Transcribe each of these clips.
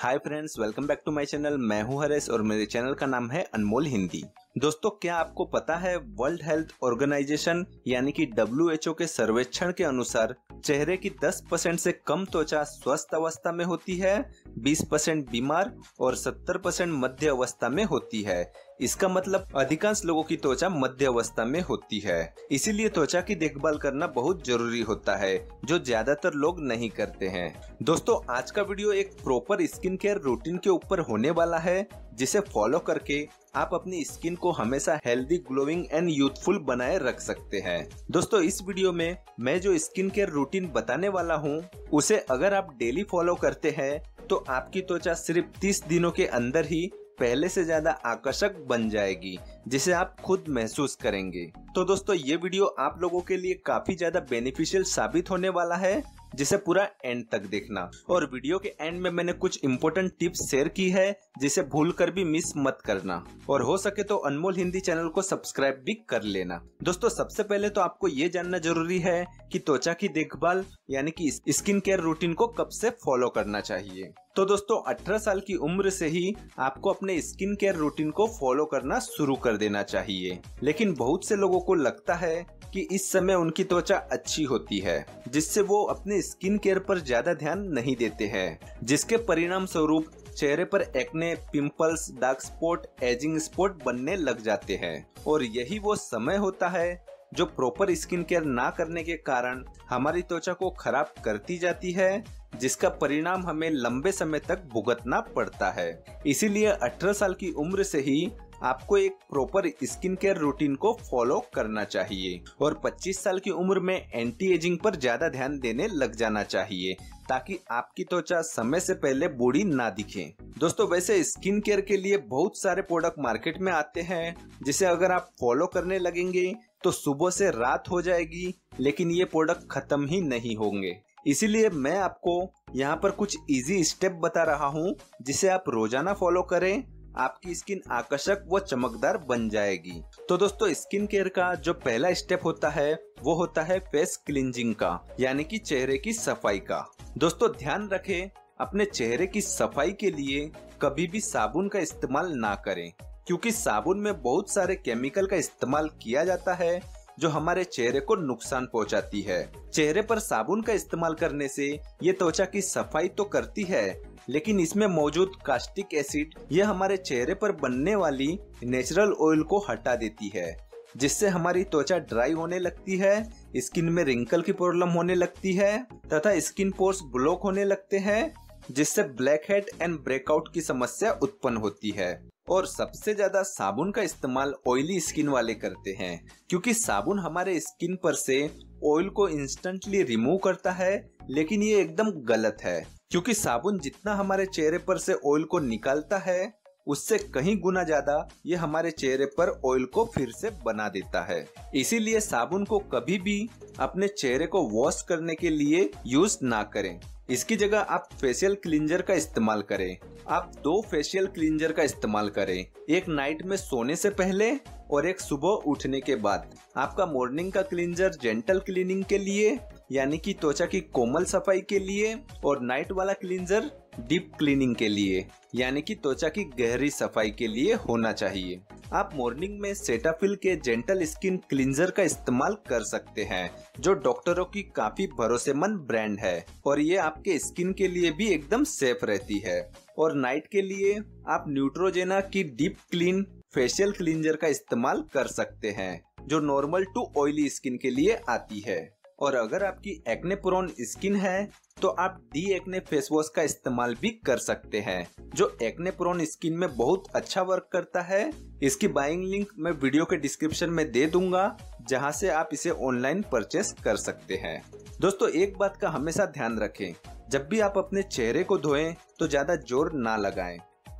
Hi friends, welcome back to my channel. मैं हूं हरीश और मेरे चैनल का नाम है अनमोल हिंदी। दोस्तों, क्या आपको पता है वर्ल्ड हेल्थ ऑर्गेनाइजेशन यानी कि WHO के सर्वेक्षण के अनुसार चेहरे की 10% से कम त्वचा स्वस्थ अवस्था में होती है, 20% बीमार और 70% मध्य अवस्था में होती है। इसका मतलब अधिकांश लोगों की त्वचा मध्य अवस्था में होती है, इसीलिए त्वचा की देखभाल करना बहुत जरूरी होता है, जो ज्यादातर लोग नहीं करते हैं। दोस्तों, आज का वीडियो एक प्रॉपर स्किन केयर रूटीन के ऊपर होने वाला है, जिसे फॉलो करके आप अपनी स्किन को हमेशा हेल्दी, ग्लोइंग एंड यूथफुल बनाए रख सकते हैं। दोस्तों, इस वीडियो में मैं जो स्किन केयर रूटीन बताने वाला हूँ, उसे अगर आप डेली फॉलो करते हैं तो आपकी त्वचा सिर्फ 30 दिनों के अंदर ही पहले से ज्यादा आकर्षक बन जाएगी, जिसे आप खुद महसूस करेंगे। तो दोस्तों, ये वीडियो आप लोगों के लिए काफी ज्यादा बेनिफिशियल साबित होने वाला है, जिसे पूरा एंड तक देखना। और वीडियो के एंड में मैंने कुछ इम्पोर्टेंट टिप्स शेयर की है, जिसे भूलकर भी मिस मत करना। और हो सके तो अनमोल हिंदी चैनल को सब्सक्राइब भी कर लेना। दोस्तों, सबसे पहले तो आपको ये जानना जरूरी है कि त्वचा की देखभाल यानी कि स्किन केयर रूटीन को कब से फॉलो करना चाहिए। तो दोस्तों, 18 साल की उम्र से ही आपको अपने स्किन केयर रूटीन को फॉलो करना शुरू कर देना चाहिए। लेकिन बहुत से लोगों को लगता है कि इस समय उनकी त्वचा अच्छी होती है, जिससे वो अपने स्किन केयर पर ज्यादा ध्यान नहीं देते हैं, जिसके परिणाम स्वरूप चेहरे पर acne, pimples, dark spot, ageing spot बनने लग जाते हैं। और यही वो समय होता है जो प्रॉपर स्किन केयर ना करने के कारण हमारी त्वचा को खराब करती जाती है, जिसका परिणाम हमें लंबे समय तक भुगतना पड़ता है। इसीलिए 18 साल की उम्र से ही आपको एक प्रॉपर स्किन केयर रूटीन को फॉलो करना चाहिए। और 25 साल की उम्र में एंटी एजिंग पर ज्यादा ध्यान देने लग जाना चाहिए, ताकि आपकी त्वचा समय से पहले बूढ़ी ना दिखे। दोस्तों, वैसे स्किन केयर के लिए बहुत सारे प्रोडक्ट मार्केट में आते हैं, जिसे अगर आप फॉलो करने लगेंगे तो सुबह से रात हो जाएगी, लेकिन ये प्रोडक्ट खत्म ही नहीं होंगे। इसीलिए मैं आपको यहाँ पर कुछ इजी स्टेप बता रहा हूँ, जिसे आप रोजाना फॉलो करें, आपकी स्किन आकर्षक व चमकदार बन जाएगी। तो दोस्तों, स्किन केयर का जो पहला स्टेप होता है, वो होता है फेस क्लींजिंग का, यानी कि चेहरे की सफाई का। दोस्तों, ध्यान रखें, अपने चेहरे की सफाई के लिए कभी भी साबुन का इस्तेमाल ना करें, क्योंकि साबुन में बहुत सारे केमिकल का इस्तेमाल किया जाता है, जो हमारे चेहरे को नुकसान पहुंचाती है। चेहरे पर साबुन का इस्तेमाल करने से ये त्वचा की सफाई तो करती है, लेकिन इसमें मौजूद कास्टिक एसिड यह हमारे चेहरे पर बनने वाली नेचुरल ऑयल को हटा देती है, जिससे हमारी त्वचा ड्राई होने लगती है, स्किन में रिंकल की प्रॉब्लम होने लगती है तथा स्किन पोर्स ब्लॉक होने लगते हैं, जिससे ब्लैक हेड एंड ब्रेकआउट की समस्या उत्पन्न होती है। और सबसे ज्यादा साबुन का इस्तेमाल ऑयली स्किन वाले करते हैं, क्योंकि साबुन हमारे स्किन पर से ऑयल को इंस्टेंटली रिमूव करता है, लेकिन ये एकदम गलत है, क्योंकि साबुन जितना हमारे चेहरे पर से ऑयल को निकालता है, उससे कहीं गुना ज्यादा ये हमारे चेहरे पर ऑयल को फिर से बना देता है। इसीलिए साबुन को कभी भी अपने चेहरे को वॉश करने के लिए यूज ना करें। इसकी जगह आप फेशियल क्लींजर का इस्तेमाल करें। आप 2 फेशियल क्लींजर का इस्तेमाल करें, एक नाइट में सोने से पहले और एक सुबह उठने के बाद। आपका मॉर्निंग का क्लींजर जेंटल क्लीनिंग के लिए यानी कि त्वचा की कोमल सफाई के लिए, और नाइट वाला क्लींजर डीप क्लीनिंग के लिए यानी कि त्वचा की गहरी सफाई के लिए होना चाहिए। आप मॉर्निंग में सेटाफिल के जेंटल स्किन क्लींजर का इस्तेमाल कर सकते हैं, जो डॉक्टरों की काफी भरोसेमंद ब्रांड है, और ये आपके स्किन के लिए भी एकदम सेफ रहती है। और नाइट के लिए आप न्यूट्रोजेना की डीप क्लीन फेशियल क्लींजर का इस्तेमाल कर सकते हैं, जो नॉर्मल टू ऑयली स्किन के लिए आती है। और अगर आपकी एक्ने प्रोन स्किन है तो आप डी एक्ने फेस वॉश का इस्तेमाल भी कर सकते हैं, जो एक्ने प्रोन स्किन में बहुत अच्छा वर्क करता है। इसकी बाइंग लिंक मैं वीडियो के डिस्क्रिप्शन में दे दूंगा, जहां से आप इसे ऑनलाइन परचेस कर सकते हैं। दोस्तों, एक बात का हमेशा ध्यान रखें, जब भी आप अपने चेहरे को धोएं तो ज्यादा जोर ना लगाएं,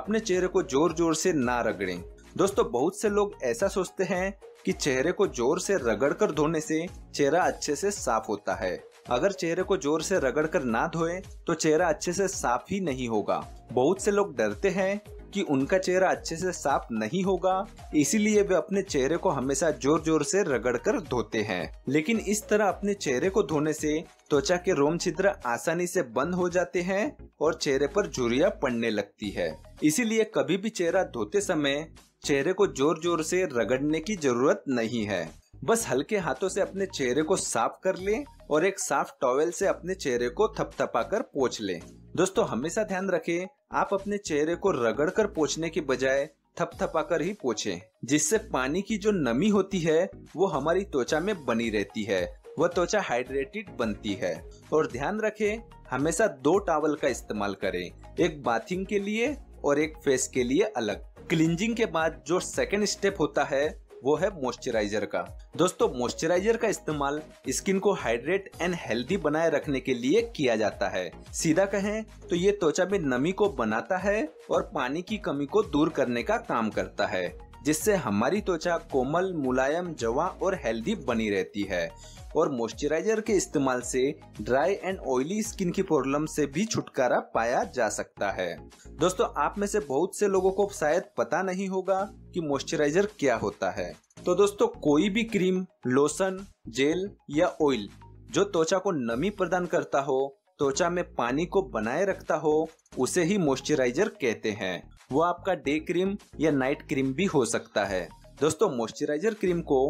अपने चेहरे को जोर जोर से ना रगड़ें। दोस्तों, बहुत से लोग ऐसा सोचते हैं कि चेहरे को जोर से रगड़कर धोने से चेहरा अच्छे से साफ होता है। अगर चेहरे को जोर से रगड़कर ना धोएं तो चेहरा अच्छे से साफ ही नहीं होगा। बहुत से लोग डरते हैं कि उनका चेहरा अच्छे से साफ नहीं होगा, इसीलिए वे अपने चेहरे को हमेशा जोर जोर से रगड़कर धोते हैं। लेकिन इस तरह अपने चेहरे को धोने से त्वचा के रोम छिद्र आसानी से बंद हो जाते हैं और चेहरे पर झुर्रियां पड़ने लगती है। इसीलिए कभी भी चेहरा धोते समय चेहरे को जोर जोर से रगड़ने की जरूरत नहीं है। बस हल्के हाथों से अपने चेहरे को साफ कर लें और एक साफ टॉवेल से अपने चेहरे को थपथपाकर पोंछ लें। दोस्तों हमेशा ध्यान रखें, आप अपने चेहरे को रगड़कर पोंछने के बजाय थपथपाकर ही पोंछें, जिससे पानी की जो नमी होती है वो हमारी त्वचा में बनी रहती है, वह त्वचा हाइड्रेटेड बनती है। और ध्यान रखें, हमेशा 2 टॉवल का इस्तेमाल करें, एक बाथिंग के लिए और एक फेस के लिए अलग। क्लिंजिंग के बाद जो सेकेंड स्टेप होता है वो है मॉइस्चराइजर का। दोस्तों मॉइस्चराइजर का इस्तेमाल स्किन को हाइड्रेट एंड हेल्दी बनाए रखने के लिए किया जाता है। सीधा कहें तो ये त्वचा में नमी को बनाता है और पानी की कमी को दूर करने का काम करता है, जिससे हमारी त्वचा कोमल, मुलायम, जवा और हेल्दी बनी रहती है। और मॉइस्चराइजर के इस्तेमाल से ड्राई एंड ऑयली स्किन की प्रॉब्लम से भी छुटकारा पाया जा सकता है। दोस्तों आप में से बहुत से लोगों को शायद पता नहीं होगा कि मॉइस्चराइजर क्या होता है। तो दोस्तों कोई भी क्रीम, लोशन, जेल या ऑयल जो त्वचा को नमी प्रदान करता हो, त्वचा में पानी को बनाए रखता हो, उसे ही मॉइस्चराइजर कहते हैं। वो आपका डे क्रीम या नाइट क्रीम भी हो सकता है। दोस्तों मॉइस्चराइजर क्रीम को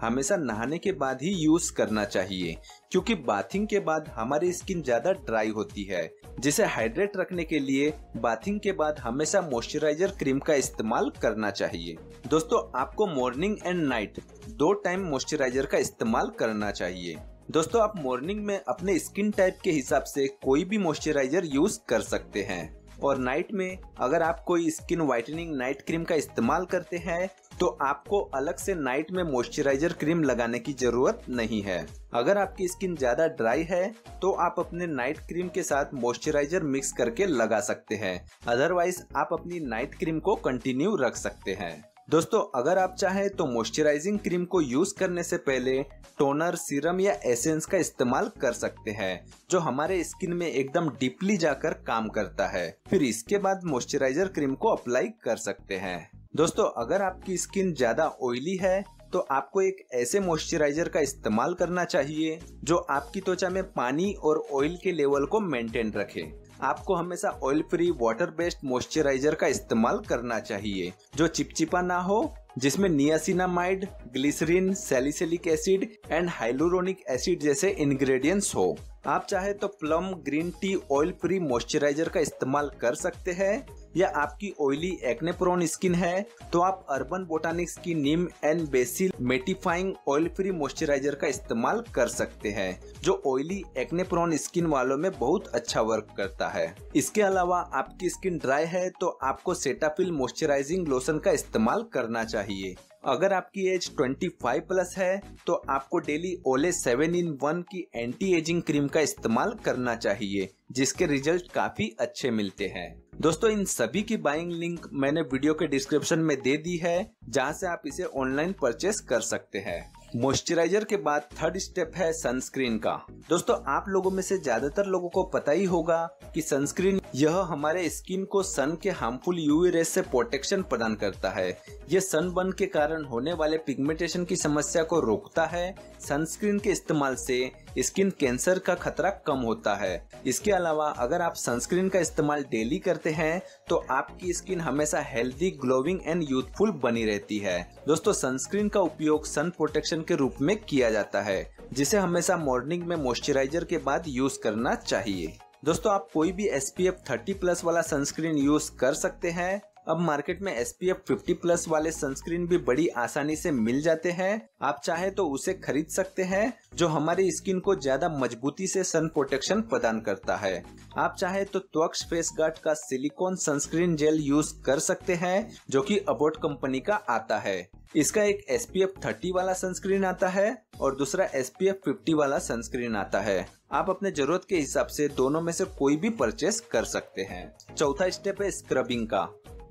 हमेशा नहाने के बाद ही यूज करना चाहिए, क्योंकि बाथिंग के बाद हमारी स्किन ज्यादा ड्राई होती है, जिसे हाइड्रेट रखने के लिए बाथिंग के बाद हमेशा मॉइस्चराइजर क्रीम का इस्तेमाल करना चाहिए। दोस्तों आपको morning and night 2 time moisturiser का इस्तेमाल करना चाहिए। दोस्तों आप मॉर्निंग में अपने स्किन टाइप के हिसाब से कोई भी मॉइस्चराइजर यूज कर सकते हैं, और नाइट में अगर आप कोई स्किन वाइटनिंग नाइट क्रीम का इस्तेमाल करते हैं तो आपको अलग से नाइट में मॉइस्चराइजर क्रीम लगाने की जरूरत नहीं है। अगर आपकी स्किन ज्यादा ड्राई है तो आप अपने नाइट क्रीम के साथ मॉइस्चराइजर मिक्स करके लगा सकते हैं, अदरवाइज आप अपनी नाइट क्रीम को कंटिन्यू रख सकते हैं। दोस्तों अगर आप चाहें तो मॉइस्चराइजिंग क्रीम को यूज करने से पहले टोनर, सीरम या एसेंस का इस्तेमाल कर सकते हैं, जो हमारे स्किन में एकदम डीपली जाकर काम करता है। फिर इसके बाद मॉइस्चराइजर क्रीम को अप्लाई कर सकते हैं। दोस्तों अगर आपकी स्किन ज्यादा ऑयली है तो आपको एक ऐसे मॉइस्चराइजर का इस्तेमाल करना चाहिए जो आपकी त्वचा में पानी और ऑयल के लेवल को मेंटेन रखे। आपको हमेशा oil free, water based moisturiser का इस्तेमाल करना चाहिए जो चिपचिपा ना हो, जिसमें niacinamide, glycerine, salicylic acid and hyaluronic acid जैसे इंग्रेडिएंट्स हो। आप चाहे तो Plum green tea oil free moisturiser का इस्तेमाल कर सकते हैं, या आपकी ऑयली एक्ने प्रोन स्किन है तो आप अर्बन बोटानिक्स की neem and basil mattifying oil free moisturiser का इस्तेमाल कर सकते हैं, जो ऑयली एक्ने प्रोन स्किन वालों में बहुत अच्छा वर्क करता है। इसके अलावा आपकी स्किन ड्राई है तो आपको सेटाफिल मॉइस्चराइजिंग लोशन का इस्तेमाल करना चाहिए। अगर आपकी एज 25 प्लस है तो आपको डेली ओले 7-in-1 की एंटी एजिंग क्रीम का इस्तेमाल करना चाहिए, जिसके रिजल्ट काफी अच्छे मिलते हैं। दोस्तों इन सभी की बाइंग लिंक मैंने वीडियो के डिस्क्रिप्शन में दे दी है, जहां से आप इसे ऑनलाइन परचेस कर सकते हैं। मॉइस्चराइजर के बाद थर्ड स्टेप है सनस्क्रीन का। दोस्तों आप लोगों में से ज्यादातर लोगों को पता ही होगा कि सनस्क्रीन यह हमारे स्किन को सन के हार्मफुल यूवी रेस से प्रोटेक्शन प्रदान करता है। यह सनबर्न के कारण होने वाले पिगमेंटेशन की समस्या को रोकता है। सनस्क्रीन के इस्तेमाल से स्किन कैंसर का खतरा कम होता है। इसके अलावा अगर आप सनस्क्रीन का इस्तेमाल डेली करते हैं तो आपकी स्किन हमेशा हेल्दी, ग्लोइंग एंड यूथफुल बनी रहती है। दोस्तों सनस्क्रीन का उपयोग सन प्रोटेक्शन के रूप में किया जाता है, जिसे हमेशा मॉर्निंग में मॉइस्चराइजर के बाद यूज करना चाहिए। दोस्तों आप कोई भी SPF 30+ वाला सनस्क्रीन यूज कर सकते हैं। अब मार्केट में SPF 50+ वाले सनस्क्रीन भी बड़ी आसानी से मिल जाते हैं। आप चाहे तो उसे खरीद सकते हैं, जो हमारी स्किन को ज्यादा मजबूती से सन प्रोटेक्शन प्रदान करता है। आप चाहे तो त्वक्स फेस गार्ड का सिलिकॉन सनस्क्रीन जेल यूज कर सकते हैं, जो कि अबॉट कंपनी का आता है। इसका एक SPF 30 वाला सनस्क्रीन आता है और दूसरा SPF 50 वाला सनस्क्रीन आता है। आप अपने जरूरत के हिसाब से दोनों में से कोई भी परचेस कर सकते हैं। चौथा स्टेप है स्क्रबिंग का।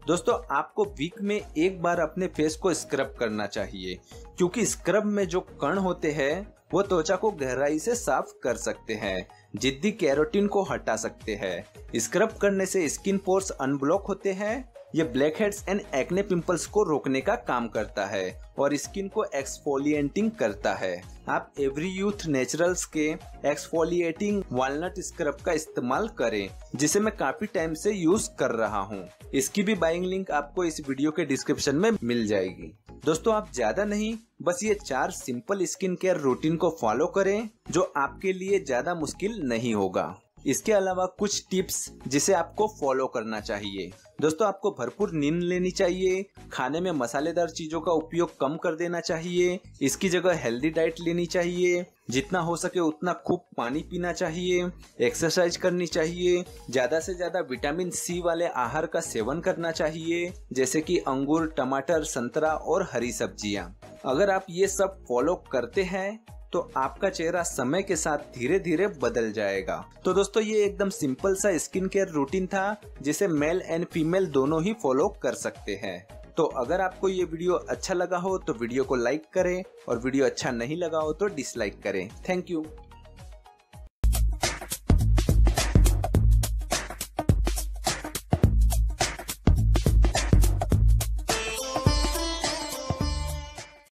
दोस्तों आपको वीक में एक बार अपने फेस को स्क्रब करना चाहिए, क्योंकि स्क्रब में जो कण होते हैं वो त्वचा को गहराई से साफ कर सकते हैं, जिद्दी केराटिन को हटा सकते हैं। स्क्रब करने से स्किन पोर्स अनब्लॉक होते हैं, ये blackheads and acne pimples को रोकने का काम करता है और स्किन को एक्सफोलिएटिंग करता है। आप एवरी यूथ नेचुरल्स के एक्सफोलिएटिंग वालनट स्क्रब का इस्तेमाल करें, जिसे मैं काफी टाइम से यूज कर रहा हूँ। इसकी भी बाइंग लिंक आपको इस वीडियो के डिस्क्रिप्शन में मिल जाएगी। दोस्तों, आप ज्यादा नहीं, बस ये 4 सिंपल स्किन केयर रूटीन को फॉलो करें, जो आपके लिए ज्यादा मुश्किल नहीं होगा। इसके अलावा कुछ टिप्स जिसे आपको फॉलो करना चाहिए। दोस्तों, आपको भरपूर नींद लेनी चाहिए, खाने में मसालेदार चीजों का उपयोग कम कर देना चाहिए, इसकी जगह हेल्दी डाइट लेनी चाहिए, जितना हो सके उतना खूब पानी पीना चाहिए, एक्सरसाइज करनी चाहिए, ज्यादा से ज्यादा विटामिन सी वाले आहार का सेवन करना चाहिए, जैसे कि अंगूर, टमाटर, संतरा और हरी सब्जियां। अगर आप ये सब फॉलो करते हैं तो आपका चेहरा समय के साथ धीरे धीरे बदल जाएगा। तो दोस्तों, ये एकदम सिंपल सा स्किन केयर रूटीन था, जिसे मेल एंड फीमेल दोनों ही फॉलो कर सकते हैं। तो अगर आपको ये वीडियो अच्छा लगा हो तो वीडियो को लाइक करें और वीडियो अच्छा नहीं लगा हो तो डिसलाइक करें। Thank you.